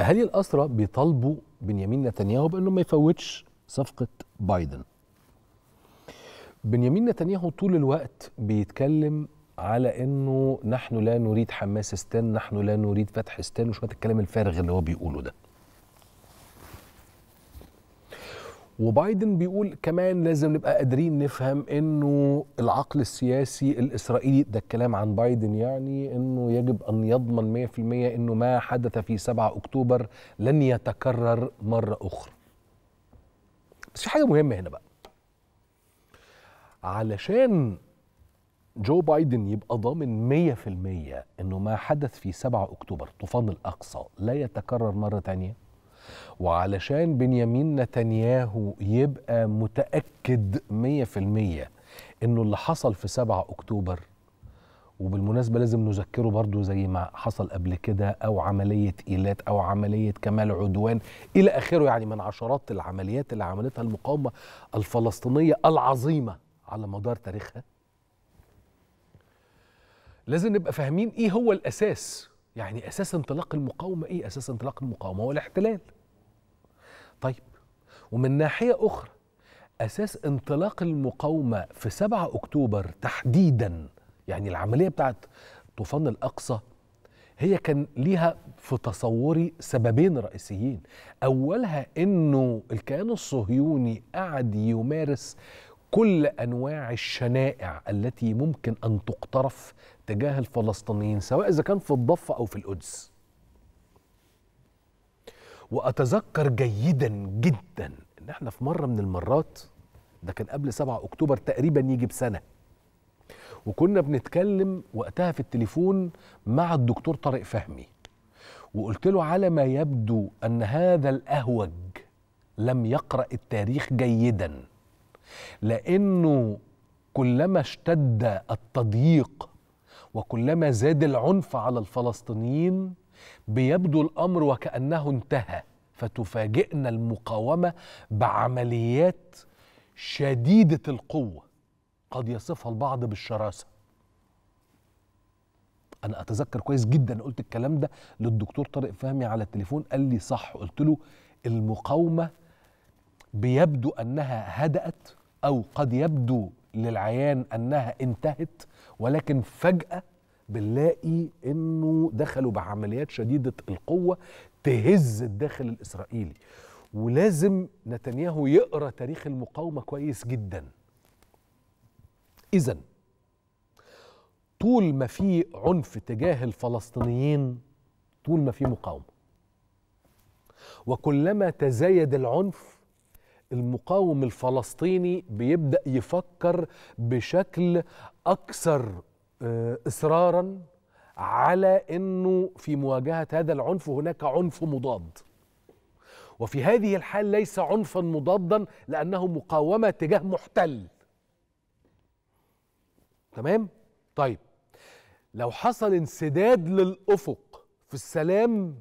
أهالي الأسرة بيطالبوا بنيامين نتنياهو بأنه ما يفوتش صفقة بايدن. بنيامين نتنياهو طول الوقت بيتكلم على أنه نحن لا نريد حماس استان، نحن لا نريد فتح استان، وشوية الكلام الفارغ اللي هو بيقوله ده. وبايدن بيقول كمان لازم نبقى قادرين نفهم انه العقل السياسي الاسرائيلي، ده الكلام عن بايدن يعني، انه يجب ان يضمن 100% انه ما حدث في 7 اكتوبر لن يتكرر مرة اخرى. بس في حاجة مهمة هنا بقى، علشان جو بايدن يبقى ضامن 100% انه ما حدث في 7 اكتوبر طوفان الاقصى لا يتكرر مرة تانية، وعلشان بنيامين نتنياهو يبقى متأكد 100% انه اللي حصل في 7 اكتوبر، وبالمناسبة لازم نذكره برضو زي ما حصل قبل كده، او عملية ايلات او عملية كمال عدوان الى اخره، يعني من عشرات العمليات اللي عملتها المقاومة الفلسطينية العظيمة على مدار تاريخها، لازم نبقى فاهمين ايه هو الاساس، يعني اساس انطلاق المقاومة ايه؟ اساس انطلاق المقاومة هو الاحتلال. طيب ومن ناحية أخرى أساس انطلاق المقاومة في 7 أكتوبر تحديدا، يعني العملية بتاعت طوفان الأقصى، هي كان ليها في تصوري سببين رئيسيين. أولها أنه الكيان الصهيوني قعد يمارس كل أنواع الشنائع التي ممكن أن تقترف تجاه الفلسطينيين، سواء إذا كان في الضفة أو في القدس. وأتذكر جيدا جدا إن احنا في مرة من المرات، ده كان قبل 7 أكتوبر تقريبا يجي بسنة، وكنا بنتكلم وقتها في التليفون مع الدكتور طارق فهمي، وقلت له على ما يبدو أن هذا الأهوج لم يقرأ التاريخ جيدا، لأنه كلما اشتد التضييق وكلما زاد العنف على الفلسطينيين بيبدو الأمر وكأنه انتهى، فتفاجئنا المقاومة بعمليات شديدة القوة قد يصفها البعض بالشراسة. أنا أتذكر كويس جدا قلت الكلام ده للدكتور طارق فهمي على التليفون، قال لي صح. قلت له المقاومة بيبدو أنها هدأت، أو قد يبدو للعيان أنها انتهت، ولكن فجأة بنلاقي انه دخلوا بعمليات شديدة القوة تهز الداخل الاسرائيلي. ولازم نتنياهو يقرأ تاريخ المقاومة كويس جدا. اذا طول ما في عنف تجاه الفلسطينيين طول ما في مقاومة، وكلما تزايد العنف المقاوم الفلسطيني بيبدأ يفكر بشكل اكثر إصرارا على أنه في مواجهة هذا العنف هناك عنف مضاد، وفي هذه الحال ليس عنفا مضادا لأنه مقاومة تجاه محتل. تمام؟ طيب لو حصل انسداد للأفق في السلام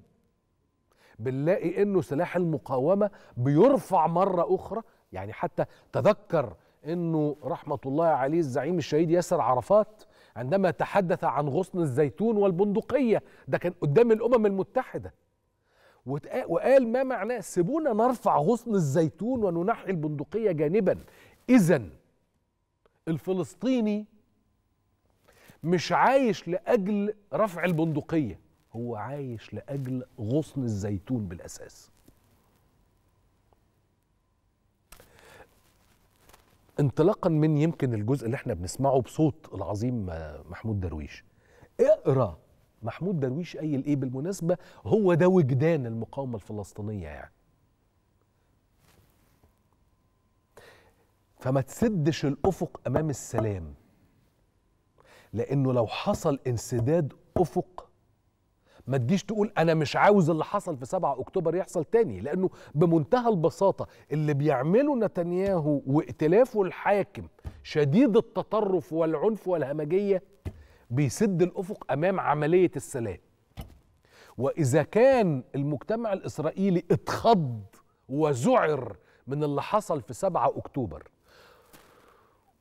بنلاقي أنه سلاح المقاومة بيرفع مرة أخرى، يعني حتى تذكر أنه رحمة الله عليه الزعيم الشهيد ياسر عرفات عندما تحدث عن غصن الزيتون والبندقية، ده كان قدام الأمم المتحدة، وقال ما معناه سيبونا نرفع غصن الزيتون وننحي البندقية جانبا. إذا الفلسطيني مش عايش لأجل رفع البندقية، هو عايش لأجل غصن الزيتون بالأساس. انطلاقا من يمكن الجزء اللي احنا بنسمعه بصوت العظيم محمود درويش، اقرا محمود درويش قايل ايه بالمناسبه، هو ده وجدان المقاومه الفلسطينيه يعني. فما تسدش الافق امام السلام، لانه لو حصل انسداد افق ما تجيش تقول انا مش عاوز اللي حصل في 7 اكتوبر يحصل تاني، لانه بمنتهى البساطه اللي بيعمله نتنياهو وائتلافه الحاكم شديد التطرف والعنف والهمجيه بيسد الافق امام عمليه السلام. واذا كان المجتمع الاسرائيلي اتخض وذعر من اللي حصل في 7 اكتوبر،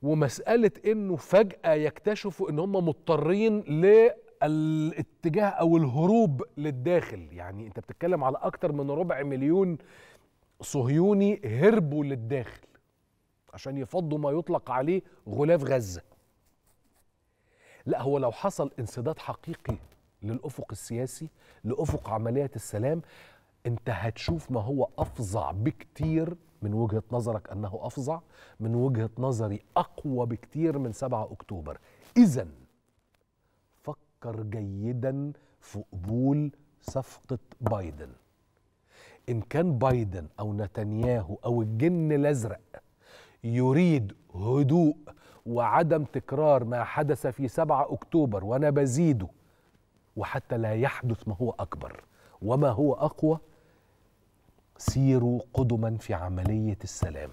ومساله انه فجاه يكتشفوا ان هم مضطرين ل الاتجاه أو الهروب للداخل. يعني أنت بتتكلم على أكتر من 4 مليون صهيوني هربوا للداخل عشان يفضوا ما يطلق عليه غلاف غزة. لا، هو لو حصل انسداد حقيقي للأفق السياسي، لأفق عملية السلام، أنت هتشوف ما هو أفظع بكتير. من وجهة نظرك أنه أفظع، من وجهة نظري أقوى بكتير من 7 أكتوبر. إذن فكر جيدا في قبول صفقة بايدن. إن كان بايدن أو نتنياهو أو الجن الأزرق يريد هدوء وعدم تكرار ما حدث في 7 أكتوبر، وأنا بزيده، وحتى لا يحدث ما هو أكبر وما هو أقوى، سيروا قدما في عملية السلام.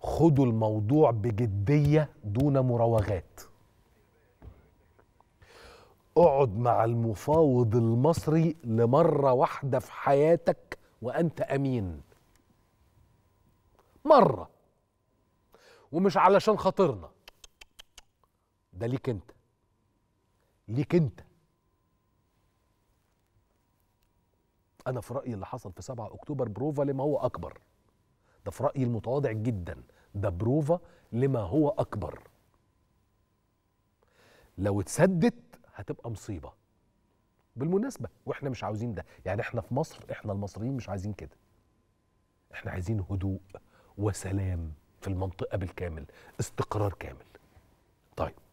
خدوا الموضوع بجدية دون مراوغات. اقعد مع المفاوض المصري لمرة واحدة في حياتك وأنت أمين، مرة، ومش علشان خاطرنا، ده ليك أنت، ليك أنت. أنا في رأيي اللي حصل في 7 أكتوبر بروفا لما هو أكبر. ده في رأيي المتواضع جدا، ده بروفا لما هو أكبر. لو اتسدت هتبقى مصيبة بالمناسبة، وإحنا مش عاوزين ده. يعني إحنا في مصر، إحنا المصريين مش عايزين كده. إحنا عايزين هدوء وسلام في المنطقة بالكامل، استقرار كامل. طيب.